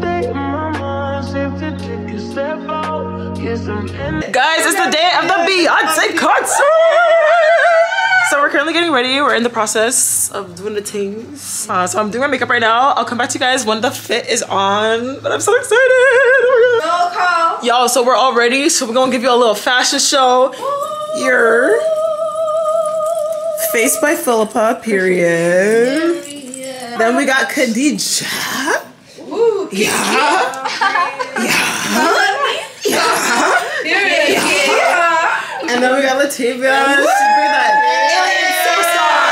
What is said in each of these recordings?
Guys, it's the day of the Beyoncé concert! So we're currently getting ready. We're in the process of doing the things. So I'm doing my makeup right now. I'll come back to you guys when the fit is on. But I'm so excited! No call! Y'all, so we're all ready. So we're gonna give you a little fashion show. Your Face by Philippa, period. Yeah. Then we got Khadija. Ooh, yeah. And then we got Latavia. She bring that alien superstar.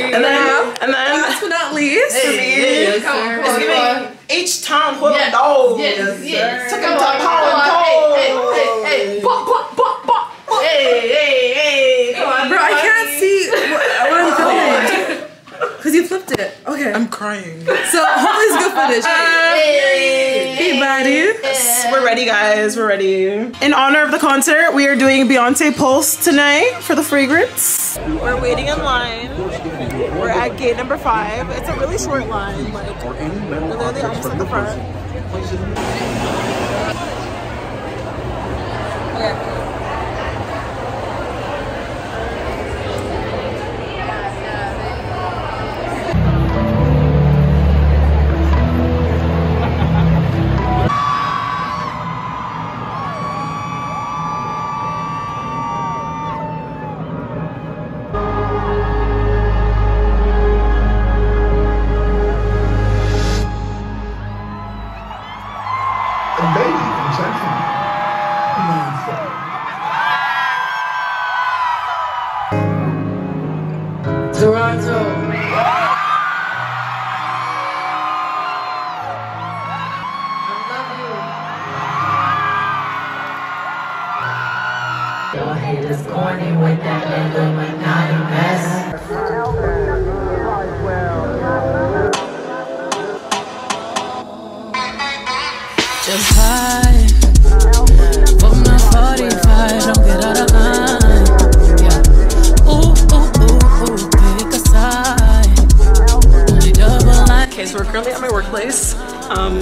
Yeah. And then last but not least, it's giving H Town Hall and Dog. Yes. Took him to Power and Dog. Hey. Pop. Hey. Come on, bro. I can't see. Because you flipped it. Okay. I'm crying. So hopefully it's good footage. Hey, buddy. We're ready, guys. We're ready. In honor of the concert, we are doing Beyoncé Pulse tonight for the fragrance. We're waiting in line. We're at gate number 5. It's a really short line. Like, we're literally almost at the front. Okay.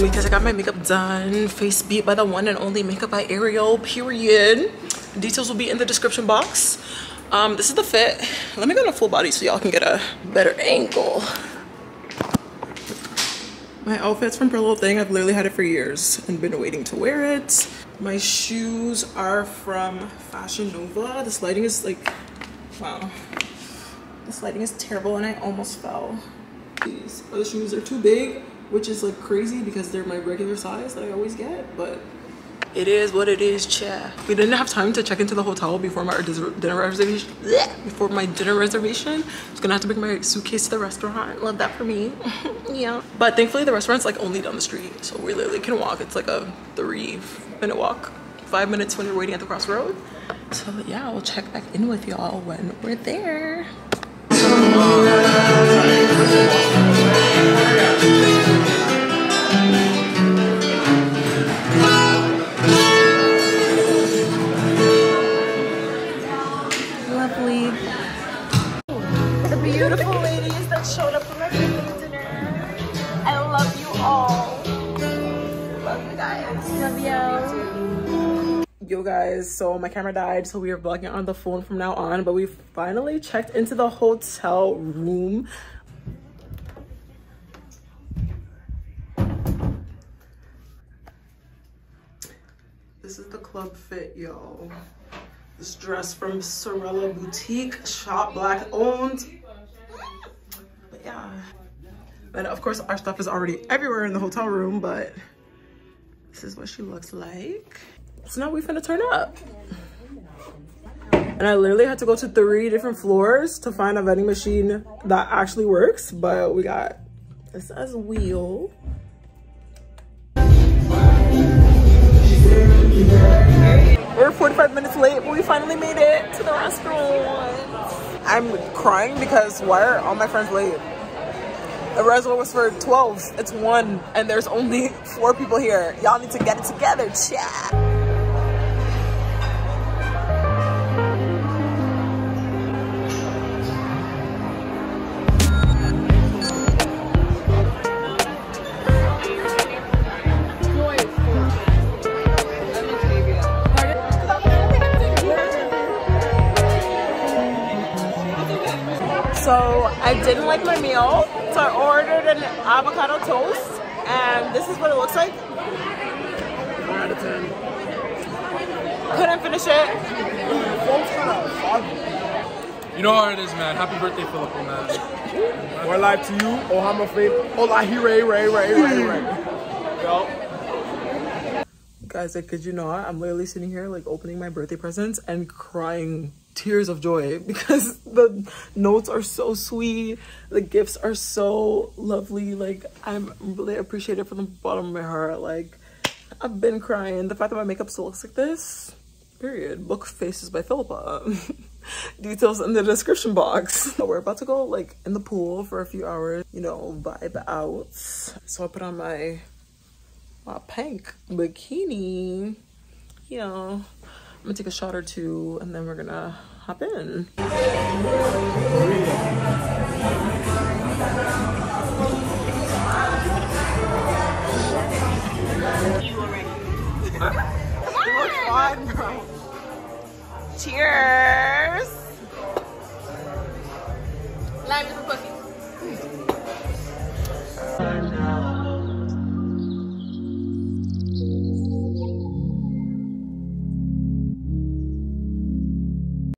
Because I got my makeup done, face beat by the one and only Makeup by Arielle, period. Details will be in the description box. This is the fit. Let me go to full body so y'all can get a better angle. My outfit's from Pretty Little Thing. I've literally had it for years and been waiting to wear it. My shoes are from Fashion Nova. This lighting is like, wow. This lighting is terrible and I almost fell. These other shoes are too big, which is like crazy because they're my regular size that I always get, but it is what it is, chat. We didn't have time to check into the hotel before my dinner reservation. I was gonna have to bring my suitcase to the restaurant. Love that for me. Yeah. But thankfully the restaurant's like only down the street, so we literally can walk. It's like a 3-minute walk, 5 minutes when you're waiting at the crossroad. So yeah, we'll check back in with y'all when we're there. Yo guys, so my camera died, so we are vlogging on the phone from now on, but we finally checked into the hotel room. This is the club fit, y'all. This dress from Sorella Boutique, shop black owned. But yeah. And of course our stuff is already everywhere in the hotel room, but this is what she looks like. So now we finna turn up. And I literally had to go to 3 different floors to find a vending machine that actually works, but we got this as wheel. We're 45 minutes late, but we finally made it to the restaurant. I'm crying because why are all my friends late? The restaurant was for 12, it's 1, and there's only 4 people here. Y'all need to get it together, chat. didn't like my meal, so I ordered an avocado toast, and this is what it looks like. 4 out of 10. Couldn't finish it. You know how it is, man. Happy birthday, Philippa, man. More life to you. Ohama faith. Ola hire. Yo. Guys, like, could you not? I'm literally sitting here like opening my birthday presents and crying tears of joy because the notes are so sweet, the gifts are so lovely. Like, I'm really appreciative from the bottom of my heart. Like, I've been crying. The fact that my makeup still looks like this, period. Book Faces by Philippa. Details in the description box. So we're about to go like in the pool for a few hours, you know, vibe out. So I put on my pink bikini. You know, I'm gonna take a shot or two and then we're gonna hop in.